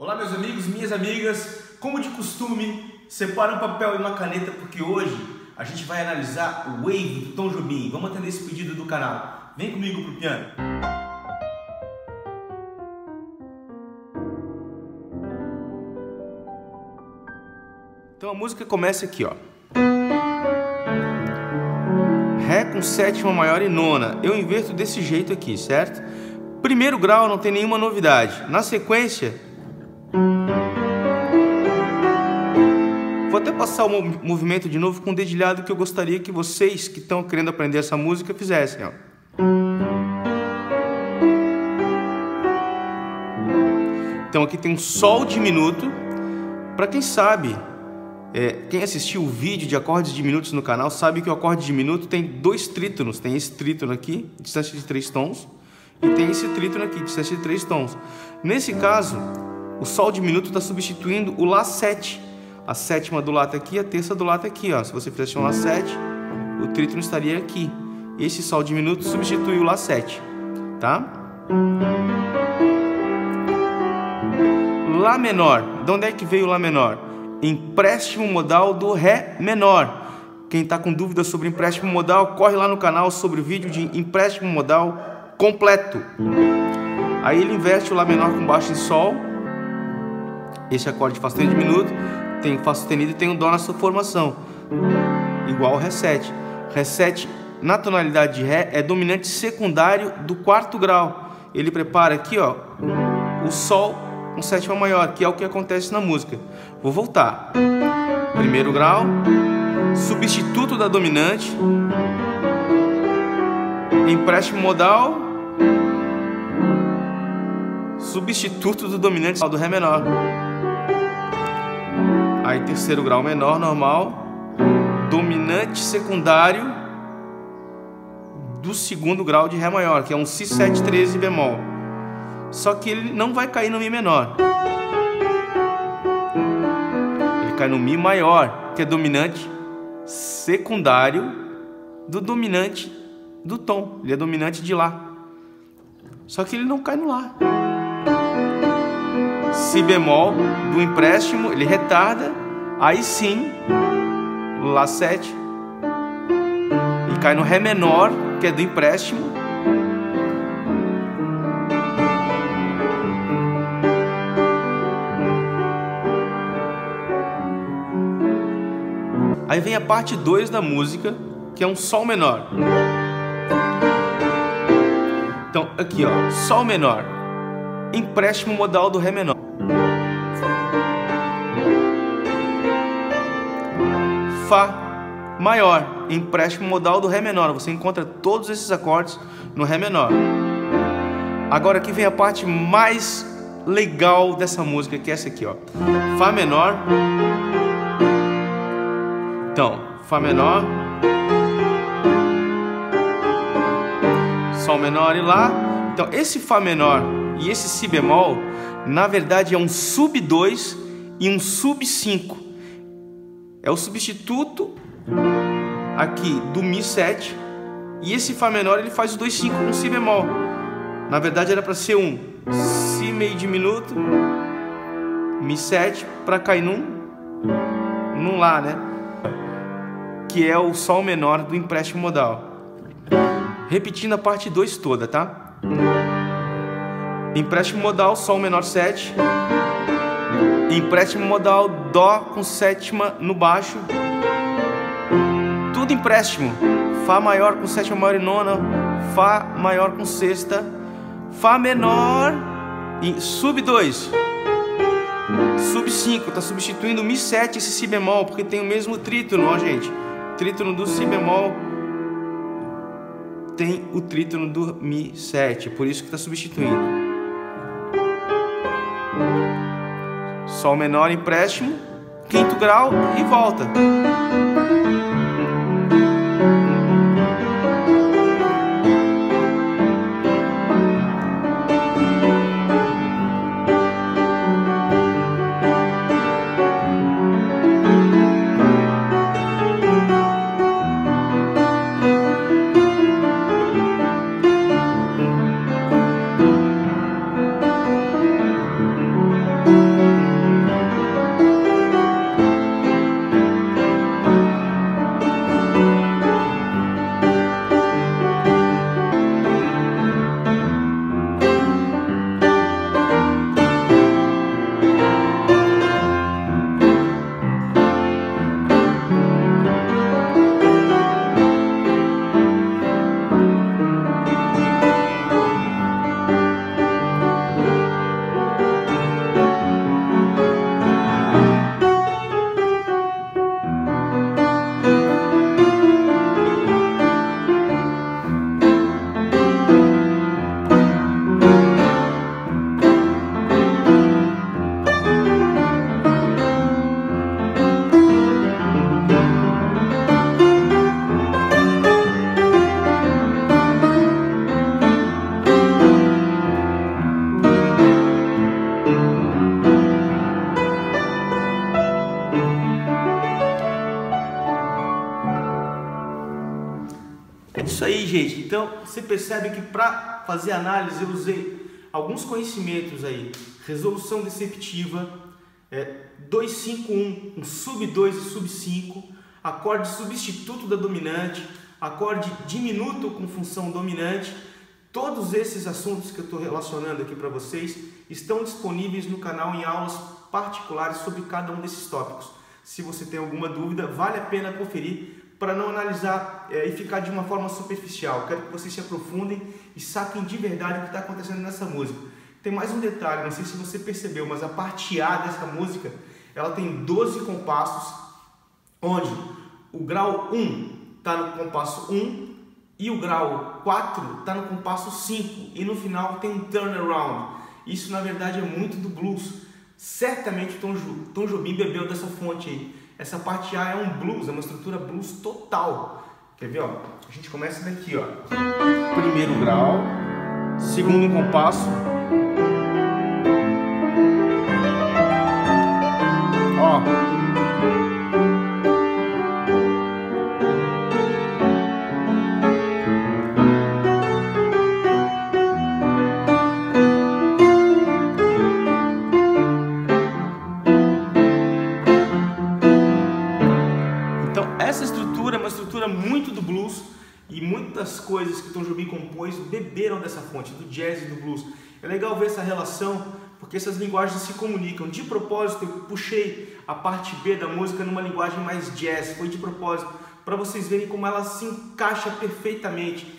Olá meus amigos, minhas amigas, como de costume, separa um papel e uma caneta porque hoje a gente vai analisar o Wave do Tom Jobim. Vamos atender esse pedido do canal. Vem comigo pro piano. Então a música começa aqui, ó. Ré com sétima maior e nona. Eu inverto desse jeito aqui, certo? Primeiro grau não tem nenhuma novidade. Na sequência, vou até passar o movimento de novo com o dedilhado que eu gostaria que vocês que estão querendo aprender essa música fizessem, ó. Então aqui tem um sol diminuto. Para quem sabe, quem assistiu o vídeo de acordes diminutos no canal sabe que o acorde diminuto tem dois trítonos. Tem esse trítono aqui, distância de 3 tons, e tem esse trítono aqui, distância de 3 tons. Nesse caso, o sol diminuto está substituindo o Lá 7. A sétima do Lá tá aqui, a terça do Lá tá aqui, ó. Se você fizesse um Lá 7, o trítono estaria aqui. Esse sol diminuto substitui o Lá 7, tá? Lá menor. De onde é que veio o Lá menor? Empréstimo modal do Ré menor. Quem tá com dúvida sobre empréstimo modal, corre lá no canal sobre o vídeo de empréstimo modal completo. Aí ele inverte o Lá menor com baixo em sol. Esse acorde de Fá sustenido diminuto. Tem Fá sustenido e tem um Dó na sua formação, igual ao Ré 7. Ré 7, na tonalidade de Ré, é dominante secundário do 4º grau. Ele prepara aqui, ó, o Sol com sétima maior, que é o que acontece na música. Vou voltar. 1º grau, substituto da dominante, empréstimo modal, substituto do dominante do Ré menor. Aí 3º grau menor, normal, dominante secundário do 2º grau de Ré maior, que é um Si713 bemol. Só que ele não vai cair no Mi menor. Ele cai no Mi maior, que é dominante secundário do dominante do tom. Ele é dominante de Lá. Só que ele não cai no Lá. Si bemol do empréstimo, ele retarda, aí sim, Lá 7, e cai no Ré menor, que é do empréstimo, aí vem a parte 2 da música, que é um Sol menor. Então aqui, ó, Sol menor, empréstimo modal do Ré menor, Fá maior, empréstimo modal do Ré menor. Você encontra todos esses acordes no Ré menor. Agora aqui vem a parte mais legal dessa música, que é essa aqui, ó. Fá menor. Então, Fá menor, Sol menor e Lá. Então esse Fá menor e esse Si bemol, na verdade é um sub 2 e um sub 5. É o substituto aqui do Mi 7, e esse Fá menor ele faz o 2,5 com Si bemol. Na verdade era para ser um Si meio diminuto, Mi 7, para cair num Lá, né? Que é o Sol menor do empréstimo modal. Repetindo a parte 2 toda, tá? Empréstimo modal, Sol menor 7. Empréstimo modal, Dó com sétima no baixo. Tudo empréstimo. Fá maior com sétima maior e nona. Fá maior com sexta. Fá menor e sub 2. Sub 5. Tá substituindo o Mi 7 e esse Si bemol, porque tem o mesmo trítono, ó, gente. Trítono do Si bemol tem o trítono do Mi 7. Por isso que tá substituindo. Sol menor, empréstimo, 5º grau e volta. inteligente. Então, você percebe que para fazer análise eu usei alguns conhecimentos aí. Resolução deceptiva, 2-5-1, um sub-2 e sub-5, acorde substituto da dominante, acorde diminuto com função dominante. Todos esses assuntos que eu estou relacionando aqui para vocês estão disponíveis no canal em aulas particulares sobre cada um desses tópicos. Se você tem alguma dúvida, vale a pena conferir para não analisar e ficar de uma forma superficial. Quero que vocês se aprofundem e saquem de verdade o que está acontecendo nessa música. Tem mais um detalhe, não sei se você percebeu, mas a parte A dessa música, ela tem 12 compassos, onde o grau 1 está no compasso 1 e o grau 4 está no compasso 5 e no final tem um turnaround. Isso na verdade é muito do blues. Certamente Tom Jobim bebeu dessa fonte aí. Essa parte A é um blues, é uma estrutura blues total. Quer ver, ó? A gente começa daqui, ó. Primeiro grau, segundo compasso. Ó. Muito do blues, e muitas coisas que Tom Jobim compôs beberam dessa fonte, do jazz e do blues. É legal ver essa relação, porque essas linguagens se comunicam. De propósito, eu puxei a parte B da música numa linguagem mais jazz, foi de propósito, para vocês verem como ela se encaixa perfeitamente,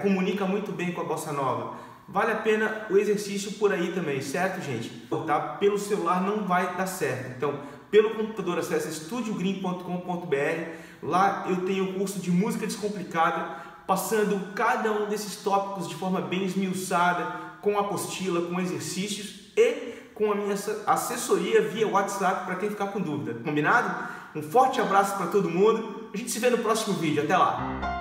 comunica muito bem com a bossa nova. Vale a pena o exercício por aí também, certo, gente? Tá? Pelo celular não vai dar certo, então pelo computador acesse estudiogreen.com.br. Lá eu tenho o curso de Música Descomplicada, passando cada um desses tópicos de forma bem esmiuçada, com apostila, com exercícios e com a minha assessoria via WhatsApp para quem ficar com dúvida. Combinado? Um forte abraço para todo mundo. A gente se vê no próximo vídeo. Até lá!